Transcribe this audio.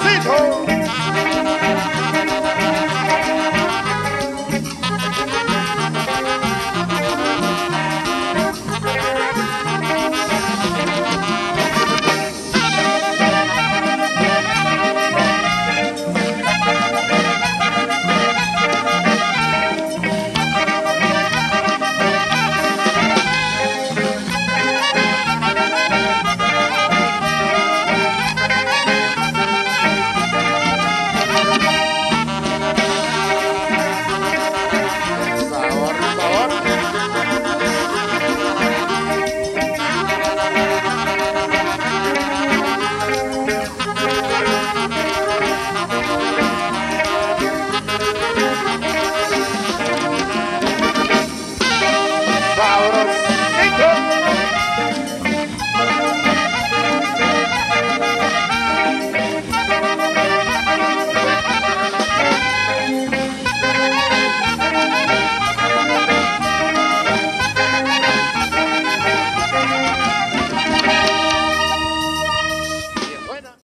Josito.